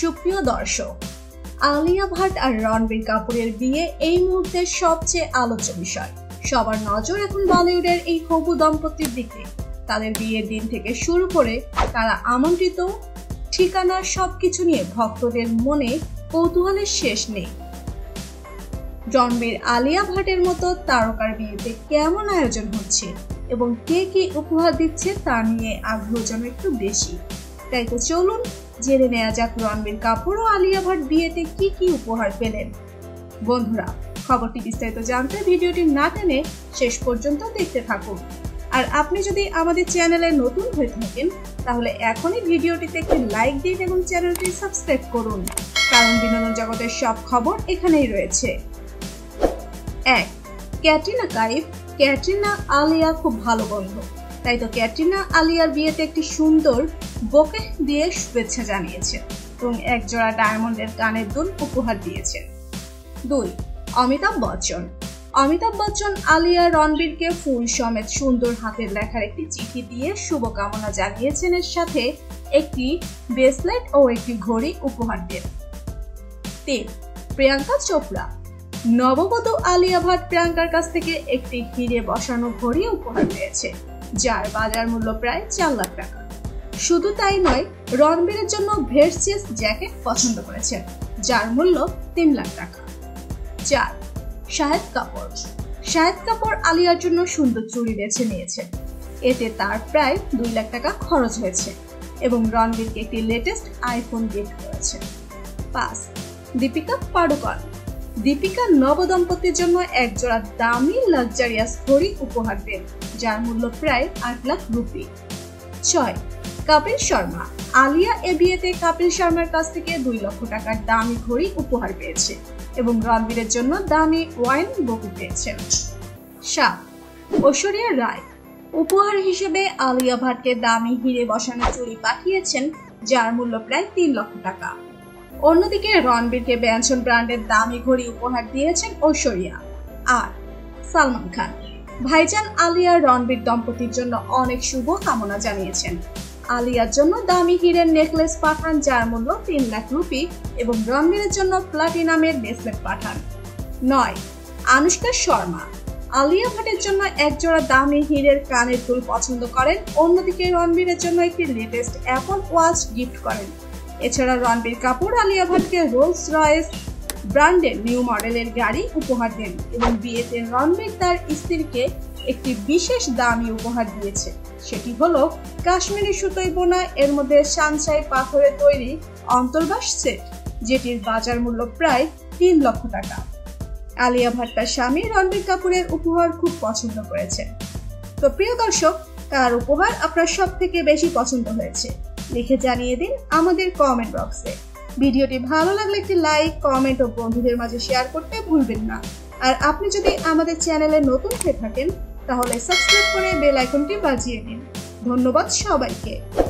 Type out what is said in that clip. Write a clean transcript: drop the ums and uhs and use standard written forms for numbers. সুপ্রিয় দর্শক আলিয়া ভট্ট আর रणबीर कपूर বিয়ে এই মুহূর্তে সবচেয়ে আলোচ্য বিষয়। সবার নজর এখন বলিউডের এই হবু দম্পতির দিকে। তাদের বিয়ের দিন থেকে শুরু করে তারা আমন্ত্রিত ঠিকানা সবকিছু নিয়ে ভক্তদের মনে কৌতূহলের শেষ নেই। रणबीर आलिया भट्टर मतो तारकार बिয়েতে কেমন আয়োজন হচ্ছে এবং কে কি উপহার দিচ্ছে তা নিয়ে আগ্রহ যেন একটু বেশি। তাই তো চলুন জেনে নেওয়া যাক रणबीर कपूर और आलिया भट्ट বিয়েতে কি কি উপহার পেলেন। বন্ধুরা খবরটি বিস্তারিত জানতে ভিডিওটি না টেনে শেষ পর্যন্ত দেখতে থাকুন। আর আপনি যদি আমাদের চ্যানেলে নতুন হয়ে থাকেন তাহলে এখনই ভিডিওটিতে একটি লাইক দিন এবং চ্যানেলটি সাবস্ক্রাইব করুন, কারণ বিনোদন জগতের সব খবর এখানেই রয়েছে। एक कैटरीना काइफ कैटरीना आलिया खूब भलो बंधु तई तो कैटरीना आलियार बिएते एक सुंदर बोके दिए शुभेच्छा जानिएछेन, एक जोड़ा डायमंडेर कानेर दुल उपहार दिएछेन। 2 अमिताभ बच्चन आलिया रणबीर के फुल समेत सुंदर हाथेर लेखार एक चिठी दिए शुभकामना जानिएछेन, एर साथे एकटी ब्रेसलेट और एकटी घड़ी उपहार देन। 3 प्रियंका चोपड़ा नवबधू आलिया भट्ट प्रियंकार काछ थेके एकटी हिरे बसानो घड़ी उपहार पेয়েছে, जार बाजार मूल्य प्राय 4 लाख टाका। शुधु ताई नय रणबीरेर जन्य भेस्टिस जैकेट पसंद करेछेन, जार मूल्य 3 लाख टाका। 4 शाहिद कपूर आलियार जन्य सुंदर चूड़ी बेछे निয়েছেন, एते तार प्राय 2 लाख टाका खरच हयेছে एबं रणबीरके एकटी लेटेस्ट आईफोन गिफ्ट करेছেন। 5 दीपिका पादुकोण नव दम्पतिर जन्य एक जोड़ा दामी लक्जारियास घड़ी उपहार देन, जार मूल्य प्राय 8 लाख रुपी। 6 कपिल शर्मा आलिया ए बिएते कपिल शर्मार काछ थेके 2 लाख टाकार दामी घड़ी उपहार पेয়েছে এবং रणबीरेর জন্য দামি ওয়াইন বুক পেয়েছেন। 7 ঐশ্বরিয়া রায় উপহার হিসেবে আলিয়া ভট্টকে দামি হিরে বসানো চুড়ি পাঠিয়েছেন, যার মূল্য প্রায় 3 লাখ টাকা। অন্যদিকে रणबीरকে ব্যঞ্জন ব্র্যান্ডের দামি ঘড়ি উপহার দিয়েছেন ঐশ্বরিয়া। আর সলমান খান ভাইজান আলিয়া रणबीर দম্পতির জন্য অনেক শুভ কামনা জানিয়েছেন। আলিয়ার জন্য দামি হিরের নেকলেস পাঠান, যার মূল্য 3 লাখ রুপি এবং रणबीরের জন্য প্লাটিনামের ব্রেসলেট পাঠান। 9 অনুষ্কা শর্মা আলিয়া ভট্টের জন্য এক জোড়া দামি হিরের কানের দুল পছন্দ করেন, অন্যদিকে रणबीরের জন্য একটি লেটেস্ট অ্যাপল ওয়াচ গিফট করেন। এছাড়া रणबीर कपूर आलिया भट्ट के रोल्स रॉयस ब्रांडेर न्यू मॉडलेर गाड़ी उपहार देन एबं बिएते रणबीर तार स्त्रीके एकटी विशेष दामी उपहार दिएछे, सेटी हलो काश्मीरी सुतोय बोना एर मध्ये शानशाई पाथरे तैरी अंतरबास सेट, जेटिर बाजार मूल्य प्राय 3 लाख टाका। आलिया भट्ट तार स्वामी रणबीर कपूरेर उपहार खूब पछंद करेछेन। तो प्रिय दर्शक कार उपहार आपनार सबथेके बेशी पछंद हयेछे लिखे जानिए दिन आमादेर कमेंट बक्से। भिडियोटी भालो लागले एकटी लाइक कमेंट और बंधुदेर माझे शेयर करते भूलबेन ना, और आपनि जोदि आमादेर चैनेले नतुन हये थाकेन ताहले सबस्क्राइब करे बेल आइकनटी बाजिए दिन। धन्यवाद सबाइके।